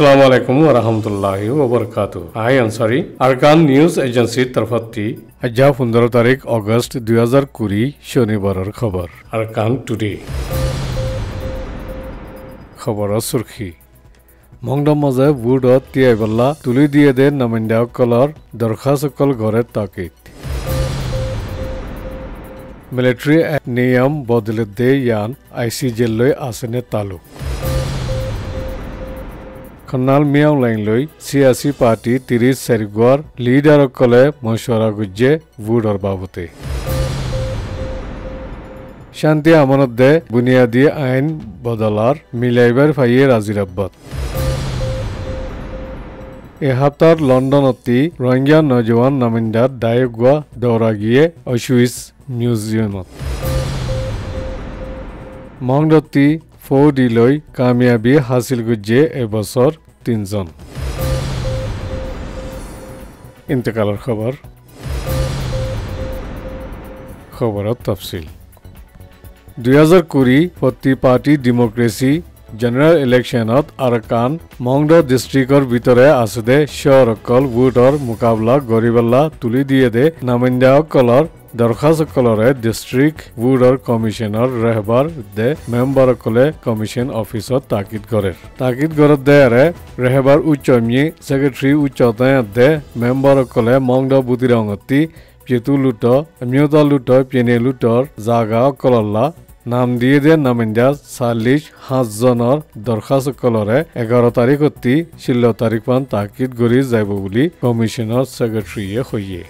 अस्सलाम वालेकुम वरहमतुल्लाहि वबरकातुहु। आई अंसारी अरकान न्यूज एजेंसी तरफती आज 15 अगस्त 2020 शनिवार खबर अरकान टुडे खबर सुर्खी मंगडम मजे बुड तियाबल्ला तुली दिए दे नमिंदा कलर दरखास्तकल घरे ताकिद मिलिट्री नियम बदले दे यान आईसीजे लय आसेने तालुक खन्नाल मियां लाइन लई सियासी पार्टी 30 सेरगुआर लीडर कले मशवरा गुजे बुडर बाबते शांति अमानत दे बुनियादी आईन बदलार मिलाइबार फाइये राजीराब्बत यह हफ्तार लंडन रोहिंग्या नौजवान नामिंदा दायगुआ दौरा गए अशुइस म्यूजियम मंगदत्ती 4D लई कामयाबी हासिल गुजे এবছর 3 জন इंतकालर खबर खबर तफसिल 2020 प्रति पार्टी डेमोक्रेसी जनरल इलेक्शनत आरकान मंगडो डिस्ट्रिक्टर भीतरे आसदे शहरकल वोटर मुकाबला गरीबल्ला तुली दिए दे नामिंदा कलर दरखास्त कलरे डिस्ट्रिक्ट वोटर कमिशनर रहबार दे मेम्बर कले कमिशन ऑफिसर ताकिद करे दे रे रहबार उच्चमी सेक्रेटरी उच्चता दे मेम्बर कले मंगडो बुतिरंगती पेतु लुटो म्योदा लुटो पेने लुटर जागा कलला नाम दिए दे नामिंदा 45 জনৰ दरखास्त कलरे 11 তারিখ ती 16 তারিখ मान ताकिद गरी जाब बुली कमिशनर सेक्रेटरिये होइए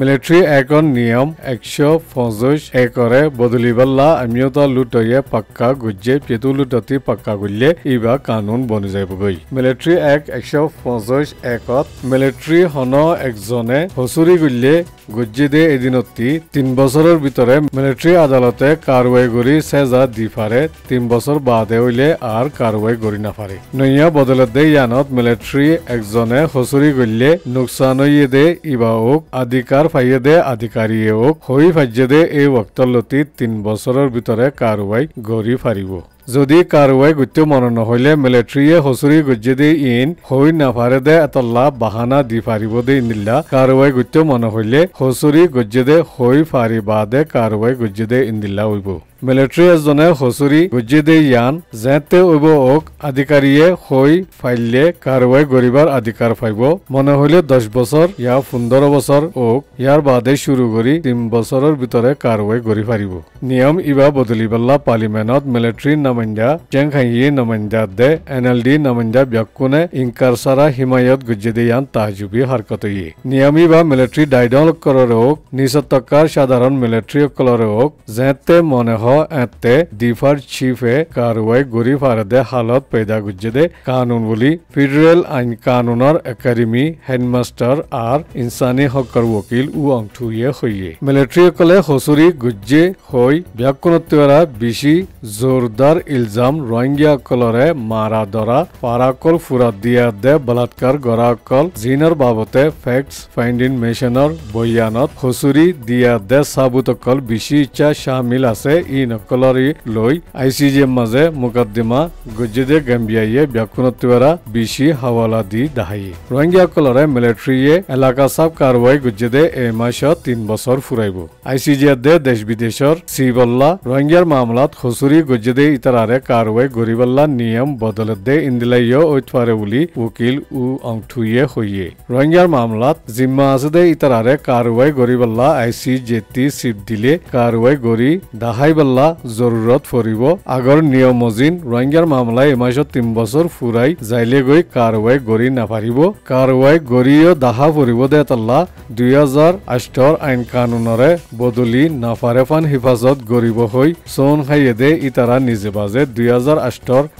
मिलिट्री एकन नियम 150 একরে बदलिबल्ला अम्यता लुटये पक्का गुज्जे पेतु लुटती पक्का गुल्ले इबा कानून बनि जाब गई मिलिट्री एक 150 একত मिलिट्री हन एकजने हसुरी गुल्ले গুজ্জিদে এদিনতি 3 বছরের ভিতরে মিলিটারি আদালতে কারওয়াই গরি সেজা দিফারে 3 বছর বাদে হইলে আর কারওয়াই গরি না পারে নয়া বদলে দে ইয়ানত মিলিটারি একজনে হসুরি গইলে নুকসান হইয়ে দে ইবাওক অধিকার পাইয়ে দে অধিকারীওক হই ফাজে দে এই ওয়াক্তলতি 3 বছরের ভিতরে কারওয়াই গরি পারিব যদি কারওয়াই গুত্য মন নহলে মিলিটারিয়ে হসুরি গুজ্জিদে ইন হই না পারে দে এতলা বাহানা দি পারিব দে ইনলা কারওয়াই গুত্য মন হইলে হসুরি গুজ্জিদে হই পারি বাদে কারওয়াই গুজ্জিদে ইনলা হইব মিলিটারি জনে হসুরি গুজ্জিদে ইয়ান জেতে হইব ওক অধিকারিয়ে হই ফাইলে কারওয়াই গরিবার অধিকার পাইব মন হইলে 10 বছর ইয়া 15 বছর ওক ইয়ার বাদে শুরু করি 3 বছরের ভিতরে কারওয়াই গরি পারিব নিয়ম ইবা বদলিবল্লা পার্লিমেন্টত মিলিটারি नमंजा चेंखाइये नमंजा दे एनएलडी नमंजा ब्यक्कुने इंकारसारा हिमायत गुज्जेदेयान ताजुबी हरकत ये नियमी बा मिलिट्री डाइडल कररोक निसतकार साधारण मिलिट्री कलरोक जेते मने हो एते दिफर चीफे कार्रवाई गुरी फारदे हालत पैदा गुज्जेदे कानून बोली फेडरल आइन कानूनर एकेडमी हेडमास्टर आर इंसानी हकर वकील उ अंगठुये होइए मिलिट्री कले हसुरी गुज्जे होई ब्यक्कुनतरा बिशी जोरदार इल्जाम रोहिंग्या कलरे मारा दरा पाराकल फुरा दिया दे बलात्कार गराकल जिनर बाबते फैक्ट्स फाइंडिंग मेशनर बयानत हसुरी दिया दे साबुतकल बिशी इच्छा शामिल आसे इ नकलरी लई आईसीजे मजे मुकदमा गुज्जिदे गम्बियाये ब्याकुनतवरा बिशी हवाला दी दाही रोहिंग्या कलरे मिलिट्रीये एलाका साब कारवाई गुज्जिदे ए मासत 3 বছর ফুরাইব आईसीजे दे देश विदेशर सिबल्ला रोहिंग्यार मामलात हसुरी गुज्जिदे इतरारे कारवाई गरीबल्ला नियम बदल दे इंदिलायो ओतफारे उली वकील उ अंगठुये होइए रोहिंग्यार मामलात जिम्मा आसदे इतरारे कारवाई गरीबल्ला आईसीजेटी सिप दिले कारवाई गरी दाहाइबल्ला जरूरत फरिबो आगर नियम मजिन रोहिंग्यार मामला एमाशो 3 বছর फुराई जाइले गई कारवाई गरी नाफारिबो कारवाई गरियो दाहा फरिबो दे तल्ला 2008 आइन कानूनरे बदली नाफारेफान हिफाजत गरिबो होई सोन खाइए दे इतरा बाजे 2008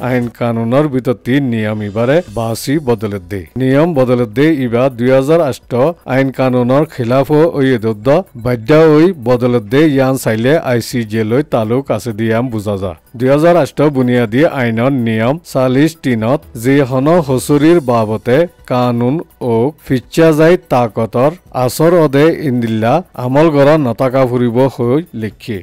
আইন কানুনৰ ভিতৰত নিয়ম ইবাৰে বাছি বদলি দে নিয়ম বদলি দে ইবা 2008 আইন কানুনৰ খিলাফ হৈ দদ্দ বাধ্য হৈ বদলি দে ইয়ান চাইলে আইসিজে লৈ তালুক আছে দিয়াম বুজা যা 2008 বুনিয়াদী আইনৰ নিয়ম 43 ত যি হন হসুৰিৰ বাবতে কানুন ও ফিচ্চা যায় তাকতৰ আসৰ অদে ইন্দিলা আমল কৰা নতাকা ফুৰিব হৈ লিখি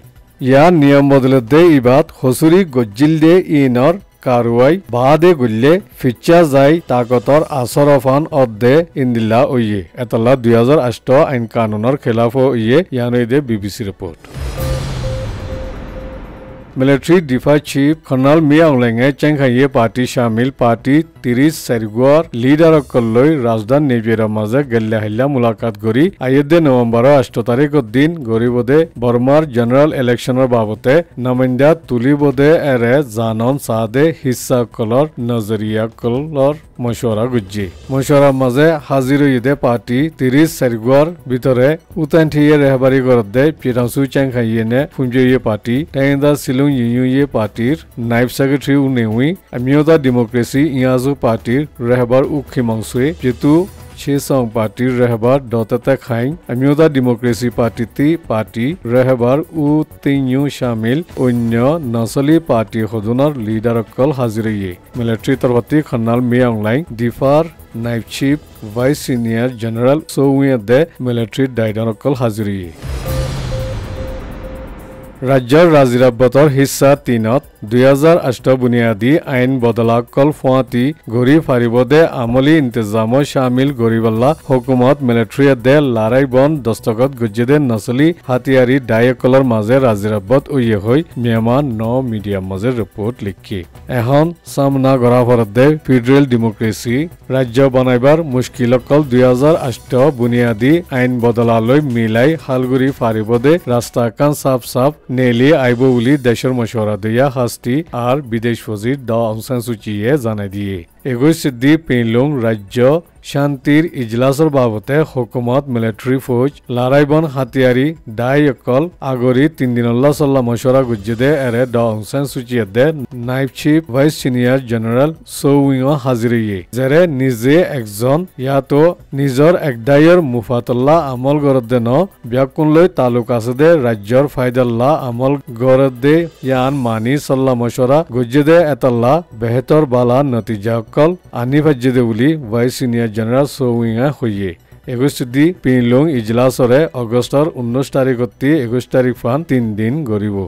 या नियम बदलते इबाद हसुरी गज्जिल दे इनर कार्रवाई बादे गुल्ले फिच्चा जाय ताकतर आसरफान अद्दे इंदिल्ला ओये एतला 2008 आईन कानूनर खिलाफ ओये यानो दे बीबीसी रिपोर्ट। मिलिट्री डिफा चीफ कर्नल मियांगलेंगे चेंखाइए पार्टी शामिल पार्टी 30 सेरगुआर लीडर कल्लोई राजधानी निजेरा मजे गल्ला हल्ला मुलाकात करी 9 नवंबर 8 तारीख दिन गरीबदे बर्मार जनरल इलेक्शनर बाबते नमिंदा तुलिबदे एरे जानन सादे हिस्सा कलर नजरिया कलर मशवरा गुज्जी मशवरा मजे हाजिर इदे पार्टी 30 सेरगुआर भीतरे उतंठिए रहबारी करदे पिरासु चेंखाइए ने फुंजेये पार्टी टेंदा ये पार्टीर नाइफ सेक्रेटरी उन्हें हुई अम्योदा डेमोक्रेसी इयाजु पार्टीर रहबर उखी मंगसुए जेतु 600 पार्टी रहबार दौतता खाई अम्योदा डेमोक्रेसी पार्टी ती पार्टी रहबार उ तीनों शामिल अन्य नसली पार्टी खुदनर लीडर कल हाजिर ये मिलिट्री तरवती खन्नाल मियांगलाई डिफार नाइफ चीफ वाइस सीनियर जनरल सोउए दे मिलिट्री डायडर कल हाजिर ये राज्यर राजिराब्बतर हिस्सा 3 2008 बुनियादी आईन बदला कल फुआती घुरी फारिबदे आमली इंतजाम शामिल गरीबल्ला हुकूमत मिलिट्री दे लाराई बंद दस्तखत गुज्जेदे नस्ली हथियारी डायकलर माजे राजिराब्बत उये हुई म्यामार 9 मीडिया मजे रिपोर्ट लिखी एहन सामना गरा फरदे फेडरल डेमोक्रेसी राज्य बनाइबार मुश्किल कल 2008 बुनियादी आईन बदला लई मिलाई हालगुरी फारिबदे रास्ता कान साफ साफ नेली आईबुली देशर मशवरा दिया हस्ती और विदेश वजीर दाउसन सूचीए जाना दिए 21 पेलोंग राज्य शांतिर इजलासर बाबते हुकूमत मिलिट्री फौज लाराइबन हथियारी डायकल आगरी 3 दिन सल्ला मशवरा गुज्जेदे एरे दाउसन सूचीए दे नाइफ चीफ वाइस सीनियर जनरल सोउंग हाजिरिए जेरे निजे एकजन या तो निजर एक दायर मुफातल्ला अमल गरदे न ब्याकुनलै तालुक आसे दे राज्यर फायदल्ला अमल गरदे यान मानी सल्ला मशवरा गुज्जेदे एतल्ला बेहतर बाला नतीजा कल आनी फज्जेदे उली वाइस सीनियर जनरल सोउंगा हुए 21 पेलोंग इजलासरे अगस्टर 19 तारीख 21 तारीख फान 3 दिन गरीब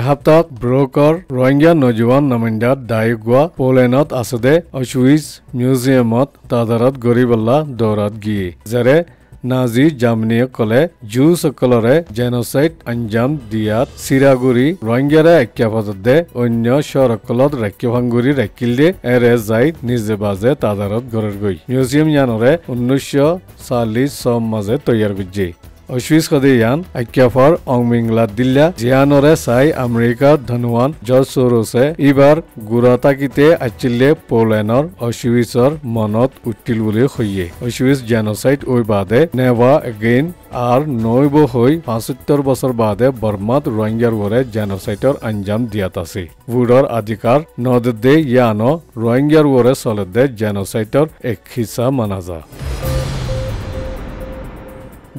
एहप्ताह ब्रोकर रोहिंग्या नौजवान नमिंदा दायगुआ पोलैंड आसदे अशुइज म्यूजियमत तादारत गरीबल्ला दौरात गिए जरे नाजी जामनी कले जू सकलरे जेनोसाइड अंजाम दिया सिरागुरी रोहिंग्यारे एक्याफदे अन्य शहरकलत रेक्यभांगुरी रेकिले एरे जाय निजे बाजे तादारत गरर गई म्यूजियम यानरे 1940 मजे तैयार गुजे अश्विस कदेयान एक्याफर अंगमिंगला दिल्ला जियानरे साई अमेरिका धनवान जॉर्ज सोरोसे इबार गुराताकिते अचिले पोलैंडर अश्विसर मनत उठिल बुले खइए अश्विस जेनोसाइड ओइ बादे नेवा अगेन आर नोइब होई 75 बसर बादे बर्मात रोहिंग्यार वरे जेनोसाइडर अंजाम दियातासी वुडर अधिकार नददे यानो रोहिंग्यार वरे सलदे जेनोसाइडर एक हिस्सा मनाजा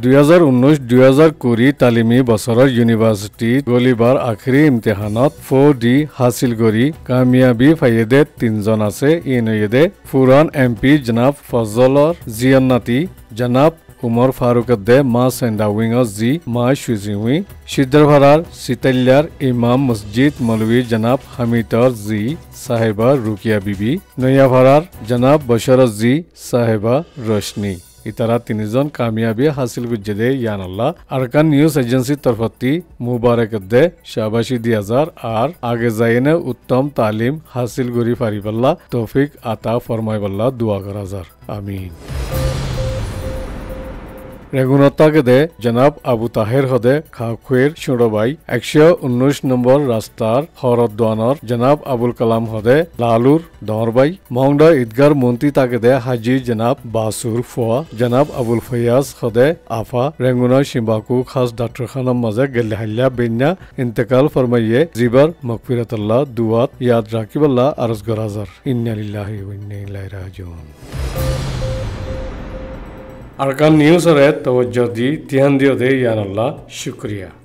2019-2020 तालिमी बसर यूनिवर्सिटी गोलीबार आखिरी इम्तिहानत 4D हासिल करी कामयाबी फायदे 3 जन आसे इनयदे फुरान MP जनाब फजलर जियन्नाती जनाब उमर फारूक दे मा सेंडा विंग जी मा शुजी हुई सिद्धरभार सितल्यार इमाम मस्जिद मौलवी जनाब हमीदर जी साहिबा रुकिया बीबी नयाभार जनाब बशर जी साहिबा रोशनी इतरा 3 जन कामयाबी हासिल गुज्जेदे यानल्ला अरकान न्यूज एजेंसी तरफती मुबारक दे शाबाशी दियाजार और आगे जाइने उत्तम तालीम हासिल गुरी फारिबल्ला तौफिक आता फरमाइबल्ला दुआ कराजार आमीन रेगुनता के दे जनाब अबू ताहिर हदे खाखुएर शुड़बाई 119 नम्बर रास्तार हरत दानर जनाब अबुल कलाम हदे लालूर दौरबाई मोंगडा ईदगार मंत्री ताके दे हाजी जनाब बासुर फुआ जनाब अबुल फयाज हदे आफा रेंगुना शिम्बाकू खास डॉक्टर खाना मजे गल्ला बेन्या इंतकाल फरमाइए जीबर मकफिरतल्ला दुआत याद राकिबल्ला अरज गराजर इन्ना लिल्लाहि व इन्ना इलैहि राजिऊन अरकान न्यूज़ रे तवज्जो दी ध्यान दियो दे यार अल्लाह शुक्रिया।